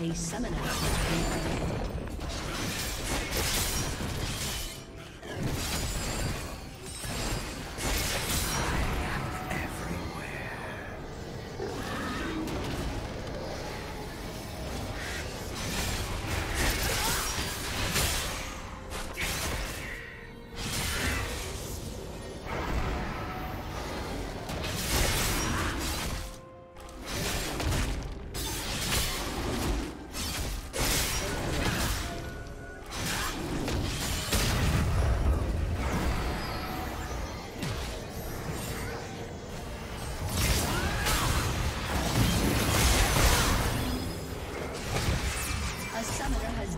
A summoner has been created.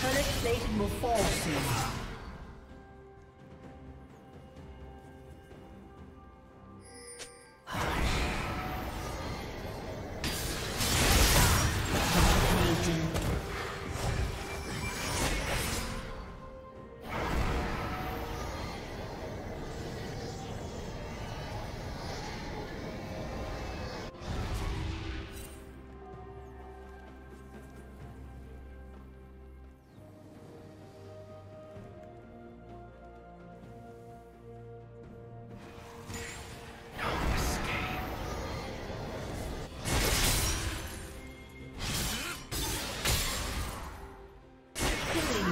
Turret plate will fall soon.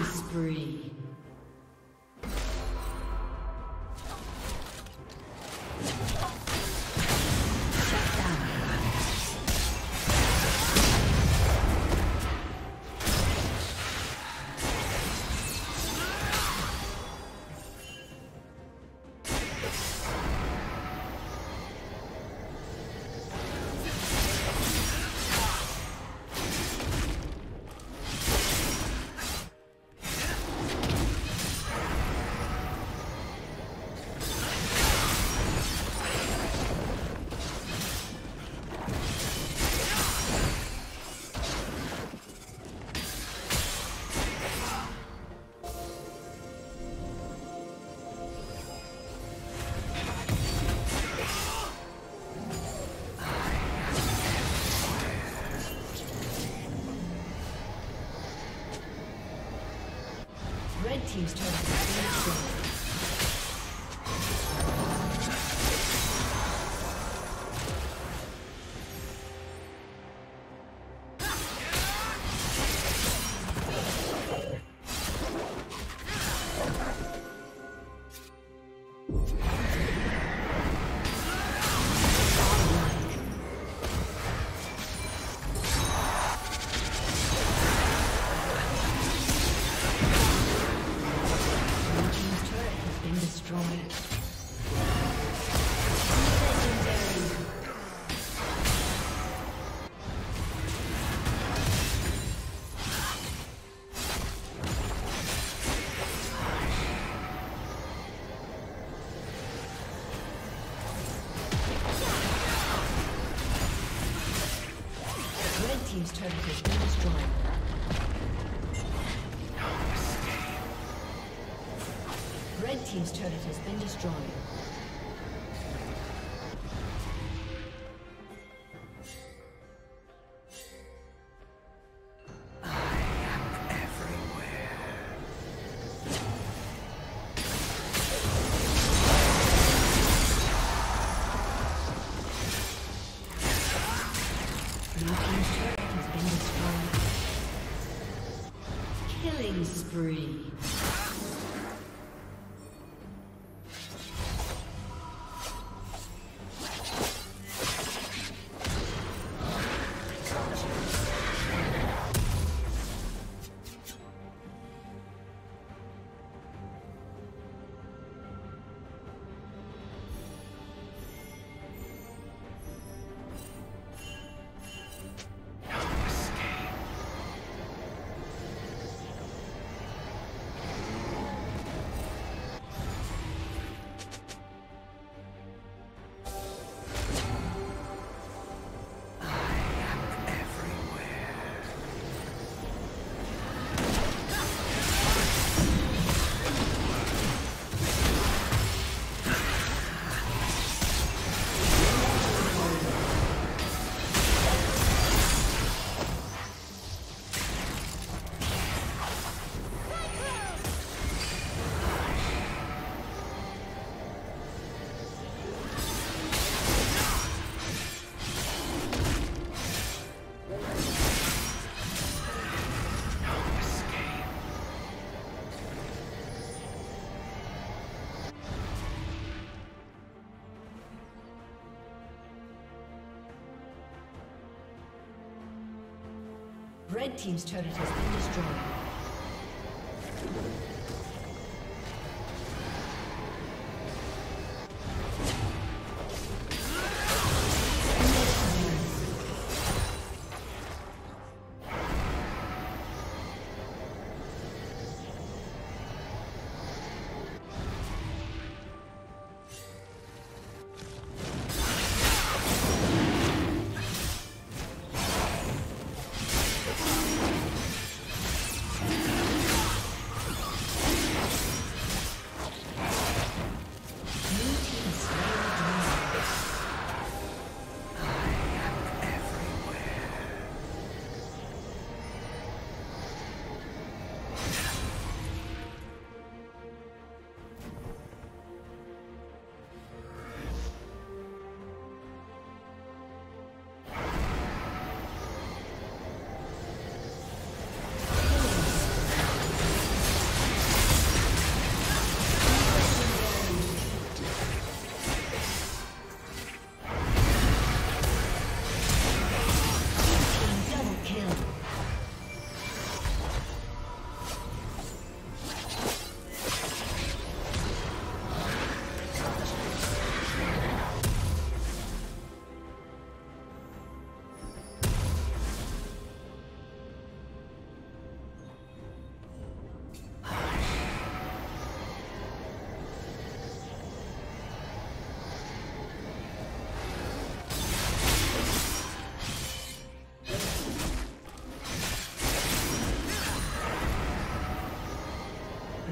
Spree. Team's turn to finish. Team's turret has been destroyed. No escape. Red team's turret has been destroyed. Red team's turret has been destroyed.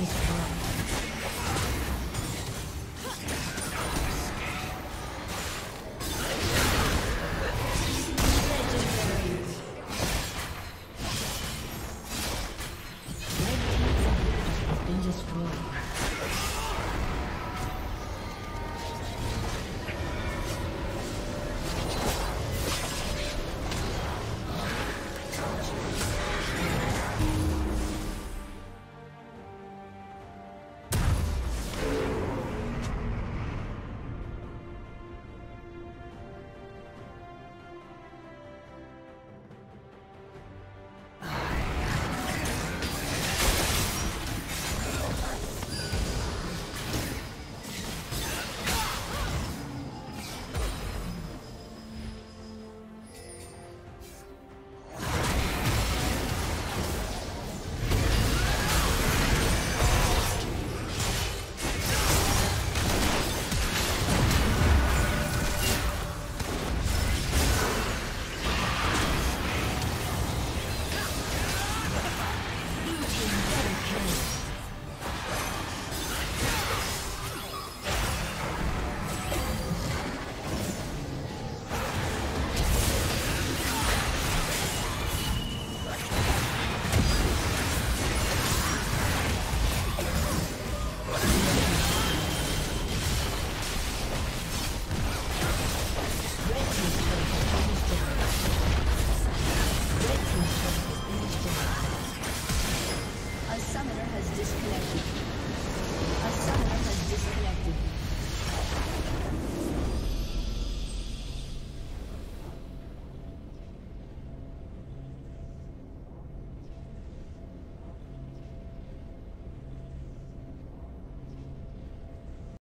Destroyed.